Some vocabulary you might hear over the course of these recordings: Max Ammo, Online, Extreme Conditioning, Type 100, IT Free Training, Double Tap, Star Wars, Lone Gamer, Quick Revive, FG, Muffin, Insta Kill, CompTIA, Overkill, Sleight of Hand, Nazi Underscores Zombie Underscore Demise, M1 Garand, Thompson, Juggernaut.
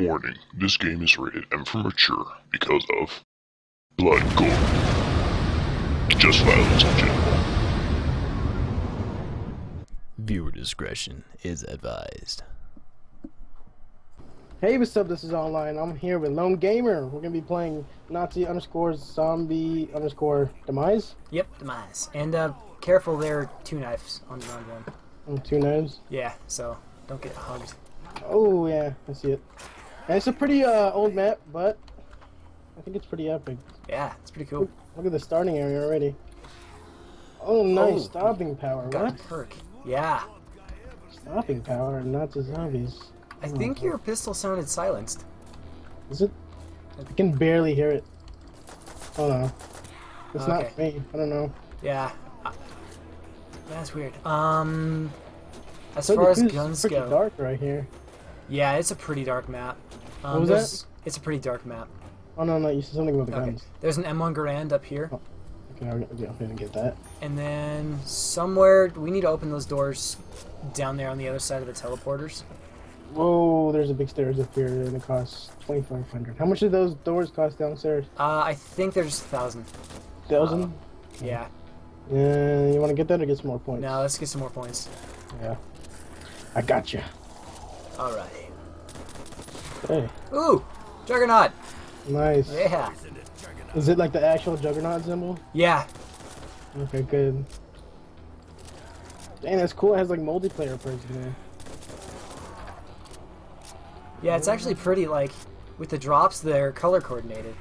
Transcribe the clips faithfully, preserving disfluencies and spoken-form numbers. Warning, this game is rated M for mature because of blood gore. Just violence in general. Viewer discretion is advised. Hey, what's up? This is Online. I'm here with Lone Gamer. We're gonna be playing Nazi Underscores Zombie Underscore Demise. Yep, Demise. And uh, careful, there are two knives on the round one. And two knives. Yeah, so don't get hugged. Oh yeah, I see it. And it's a pretty uh, old map, but I think it's pretty epic. Yeah, it's pretty cool. Look, look at the starting area already. Oh, nice oh, stopping power. Got what? Perk. Yeah. Stopping power and not to zombies. I oh, think your pistol sounded silenced. Is it? I can barely hear it. Oh no. It's okay. Not me. I don't know. Yeah. That's weird. Um. As so far as guns go. It's dark right here. Yeah, it's a pretty dark map. Um, what was that? It's a pretty dark map. Oh no, no, you said something about the okay. guns. There's an M one Garand up here. Oh. I'm gonna get that. And then somewhere we need to open those doors down there on the other side of the teleporters. Whoa, there's a big stairs up here, and it costs twenty-five hundred. How much do those doors cost downstairs? Uh, I think they're just a thousand. Thousand? Um, yeah. Yeah. You want to get that or get some more points? No, let's get some more points. Yeah. I got you. All right. Hey. Ooh, Juggernaut. Nice. Yeah. Is it like the actual Juggernaut symbol? Yeah. Okay, good. Dang, that's cool. It has like multiplayer perks in there. Yeah, it's actually pretty. Like with the drops, they're color coordinated.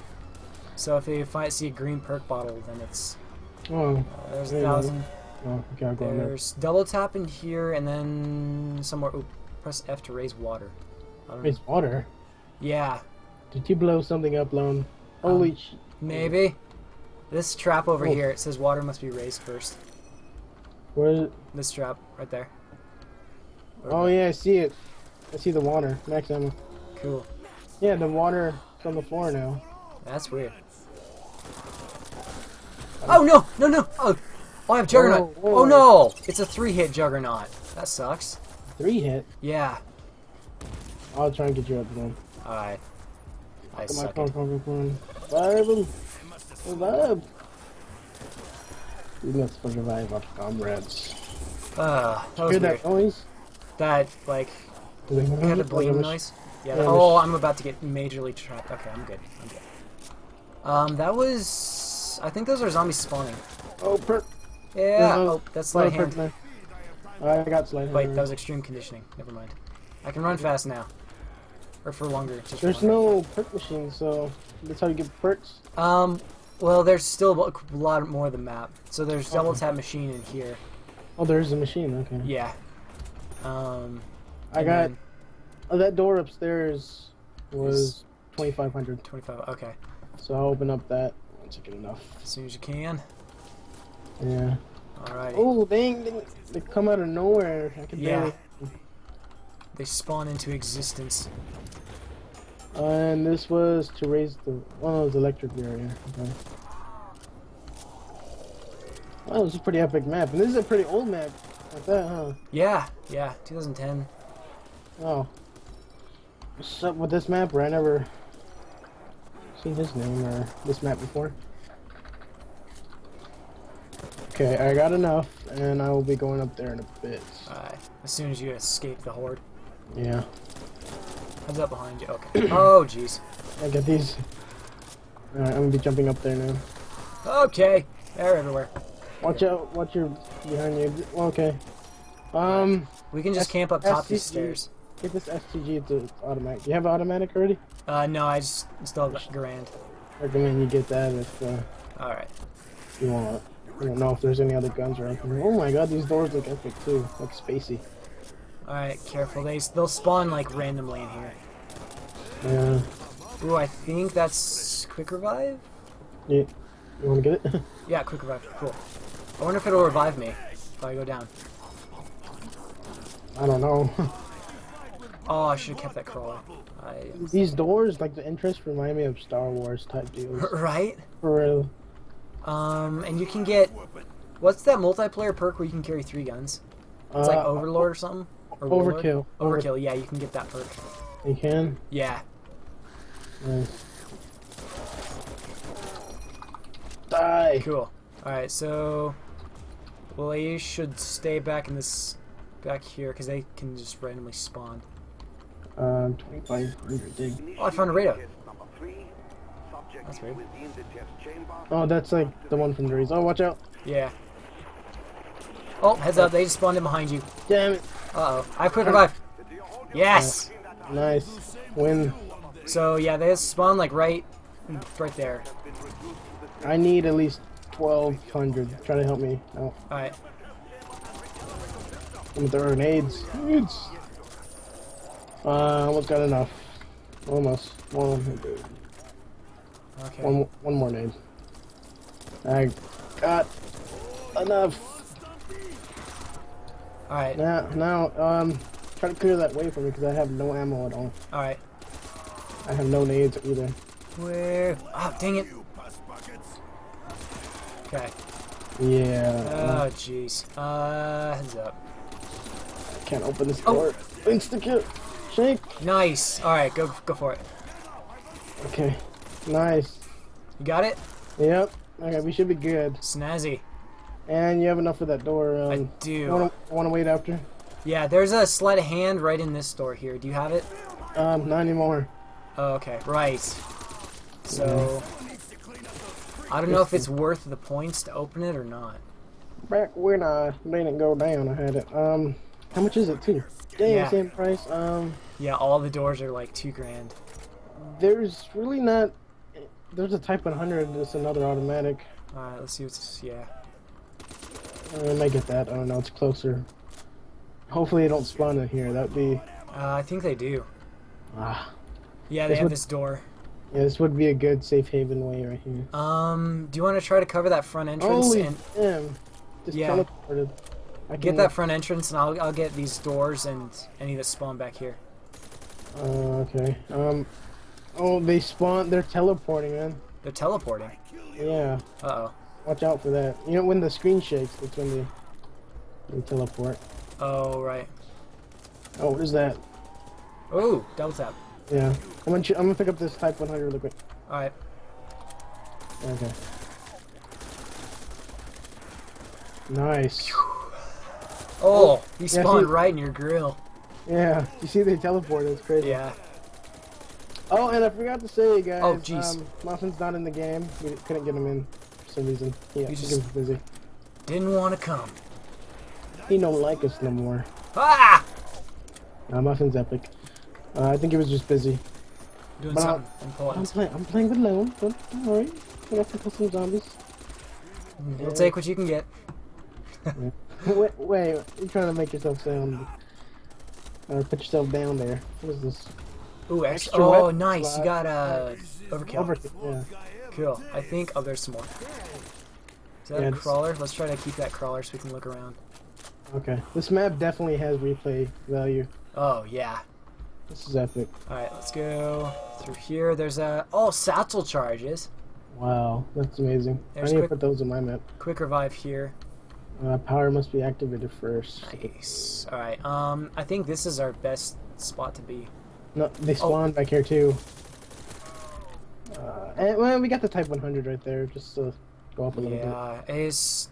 So if you find see a green perk bottle, then it's. Oh. Uh, there's a thousand. Oh, okay, I'll go on there. There's double tap in here, and then somewhere. Ooh, press F to raise water. I don't raise know. Water. Yeah. Did you blow something up, Lone? Holy. Um, Maybe. This trap over oh. here, it says water must be raised first. Where is it? This trap, right there. Where oh yeah, I see it. I see the water. Max ammo. Cool. Yeah, the water is on the floor now. That's weird. Oh no! No, no! Oh, oh I have Juggernaut! Whoa, whoa. Oh no! It's a three-hit Juggernaut. That sucks. Three-hit? Yeah. I'll try and get you up again. Alright. I come suck on, it. Come on, come on. Revive him! Revive! We must revive our comrades. Ah, uh, that was hear weird. That noise? That, like, kind of bleeding noise? Yeah, yeah. Oh, I'm about to get majorly trapped. Okay, I'm good. I'm good. Um, that was... I think those are zombies spawning. Oh, perk! Yeah, no, oh, that's Sleight of Hand. I got Sleight of Hand. Wait, that was Extreme Conditioning. Never mind. I can run fast now. Or for longer. Just there's longer. No perk machine, so that's how you get perks? Um, well, there's still a lot more of the map. So there's double tap machine in here. Oh, there's a machine, okay. Yeah. Um, I got... Then, oh, that door upstairs was twenty-five hundred. twenty-five, okay. So I'll open up that once I get enough. As soon as you can. Yeah. Alright. Oh, dang, they, they come out of nowhere. I can yeah. barely... They spawn into existence. Uh, and this was to raise the one oh, of the electric area. Okay. Well, this is a pretty epic map, and this is a pretty old map, like that, huh? Yeah, yeah, twenty ten. Oh, what's up with this map? Where I never seen his name or this map before. Okay, I got enough, and I will be going up there in a bit. Alright, as soon as you escape the horde. Yeah. How's up behind you? Okay. Oh, jeez. I got these. Alright, I'm gonna be jumping up there now. Okay. They're everywhere. Watch okay. out. Watch your behind you. Okay. Um. We can just S camp up top S these stairs. Get this S T G to automatic. Do you have automatic already? Uh, no. I just still have Garand. I recommend you get that if. Uh, Alright. You want. I don't know if there's any other guns around here. Oh my god, these doors look epic too. Like spacey. Alright, careful. They, they'll spawn, like, randomly in here. Yeah. Ooh, I think that's Quick Revive? Yeah. You wanna get it? Yeah, Quick Revive. Cool. I wonder if it'll revive me if I go down. I don't know. Oh, I should've kept that crawler. I These doors, like, the interest remind me of Star Wars type deals. Right? For real. Um, and you can get... What's that multiplayer perk where you can carry three guns? It's uh, like Overlord or something? Or Overkill. Overkill. Overkill, yeah, you can get that perk. You can? Yeah. Nice. Die! Cool. Alright, so... well, you should stay back in this... back here, because they can just randomly spawn. Um, twenty-five hundred, dang. Oh, I found a radar. That's weird. Oh, that's like the one from the raise. Oh, watch out. Yeah. Oh, heads up, they just spawned in behind you. Damn it. Uh-oh. I have quick revive. Yes! Uh, nice. Win. So, yeah, they just spawned like right, right there. I need at least twelve hundred. Try to help me out. Alright. I'm with their grenades. Grenades. Uh, almost got enough. Almost. One, okay. one, one more nade. I got enough. Alright. Now, now, um, try to clear that way for me because I have no ammo at all. Alright. I have no nades either. Where? Oh, dang it. Okay. Yeah. Oh, jeez. Uh, heads up. I can't open this door. Oh. Insta kill. Shake. Nice. Alright, go go for it. Okay. Nice. You got it? Yep. Okay, we should be good. Snazzy. And you have enough for that door. Um, I do. You wanna, wanna wait after? Yeah, there's a sleight of hand right in this door here. Do you have it? Um, not anymore. Oh, okay. Right. So... yeah. I don't know if it's worth the points to open it or not. Back when I didn't go down, I had it. Um, how much is it too? Damn, yeah. Same price. Um. Yeah, all the doors are like two grand. There's really not. There's a Type one hundred. It's another automatic. All right, let's see what's yeah. I might get that. I don't know. It's closer. Hopefully, they don't spawn in here. That'd be. Uh, I think they do. Ah. Yeah, they this have would... this door. Yeah, this would be a good safe haven way right here. Um, do you want to try to cover that front entrance? Holy and... damn. Just yeah. Teleported. I get that front entrance, and I'll I'll get these doors and any that spawn back here. Uh, okay. Um, oh, they spawn. They're teleporting, man. They're teleporting. Yeah. Uh oh. Watch out for that. You know when the screen shakes, it's when they they teleport. Oh right. Oh, what is that? Ooh, double tap. Yeah, I'm gonna, I'm gonna pick up this Type one hundred really quick. Alright. Okay. Nice. Oh, he spawned yeah, see, right in your grill. Yeah, you see they teleported, it's crazy. Yeah. Oh, and I forgot to say, guys, oh, jeez. Um, Muffin's not in the game. We couldn't get him in for some reason. Yeah, he was busy. Didn't want to come. He don't like us no more. Ah! Now, Muffin's epic. Uh, I think he was just busy. Doing but something I'm, important. I'm playing. I'm playing with Lone. Don't, don't worry. We got to kill some zombies. You'll yeah. take what you can get. wait, wait, you're trying to make yourself sound. Uh, put yourself down there. What is this? Ooh, extra. Oh, weapon. Nice. You got a uh, overkill. Overkill. Yeah. Cool. I think. Oh, there's some more. Is that yeah, a crawler? Let's try to keep that crawler so we can look around. Okay. This map definitely has replay value. Oh yeah. This is epic. Alright, let's go through here. There's a... oh, satchel charges. Wow, that's amazing. There's I need quick, to put those in my map. Quick revive here. Uh, power must be activated first. Nice. Alright, um, I think this is our best spot to be. No, they spawned oh. back here too. Uh, and, well, we got the Type one hundred right there, just to go up a little yeah, bit. Yeah, it's...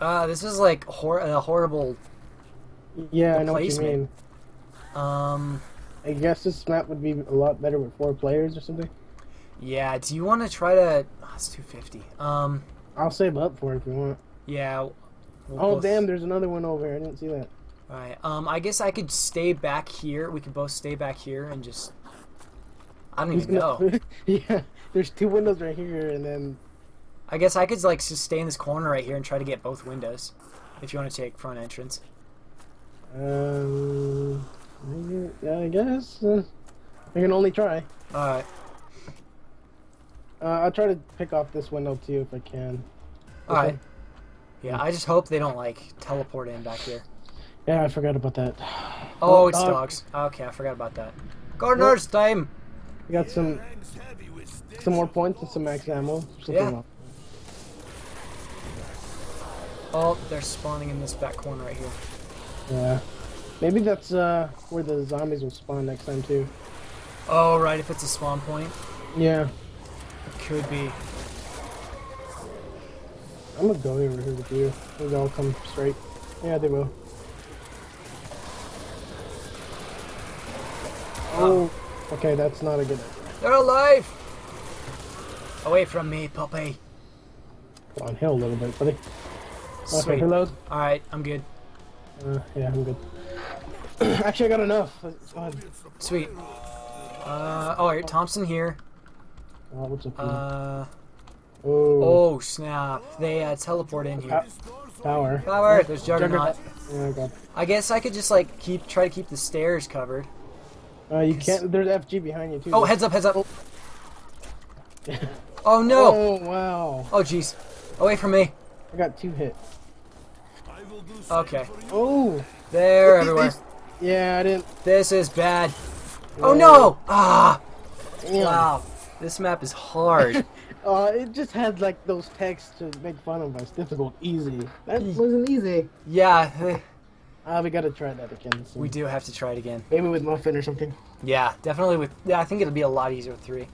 Uh, this is like hor a horrible... yeah, I know what you mean. Um... I guess this map would be a lot better with four players or something. Yeah, do you want to try to... oh, it's two fifty. Um, I'll save up for it if you want. Yeah. We'll oh, both... damn, there's another one over here. I didn't see that. Alright, um, I guess I could stay back here. We could both stay back here and just... I don't even know. Yeah, there's two windows right here and then... I guess I could, like, just stay in this corner right here and try to get both windows. If you want to take front entrance. Um... yeah, I guess. Uh, I can only try. Alright. Uh, I'll try to pick off this window too if I can. Alright. Yeah, I just hope they don't like teleport in back here. Yeah, I forgot about that. Oh, oh it's dogs. dogs. Okay, I forgot about that. Gardeners time! We got some some more points and some max ammo. Something yeah. Up. Oh, they're spawning in this back corner right here. Yeah. Maybe that's uh, where the zombies will spawn next time too. Oh right, if it's a spawn point. Yeah. It could be. I'm gonna go over here with you. They'll all come straight. Yeah, they will. Oh. Oh. Okay, that's not a good idea. They're alive! Away from me, puppy. Go on hill a little bit, buddy. Sweet. Okay, alright, I'm good. Uh, yeah, I'm good. Actually, I got enough. Sweet. Uh, oh, alright, Thompson here. Oh, what's up here? Uh, oh. oh, snap. They uh, teleport in here. Power. Power. There's Juggernaut. Oh, God. I guess I could just, like, keep try to keep the stairs covered. Uh, you Cause... can't. There's F G behind you, too. Oh, heads up, heads up. Oh, no. Oh, wow. Oh, jeez. Away from me. I got two hits. Okay. Oh. They're everywhere. This? Yeah, I didn't. This is bad. Yeah. Oh, no. Ah. Damn. Wow. This map is hard. Uh, it just had, like, those texts to make fun of us. Difficult. Easy. That wasn't easy. Yeah. Uh, we gotta try that again. Soon. We do have to try it again. Maybe with Muffin or something. Yeah, definitely with... Yeah, I think it'll be a lot easier with three.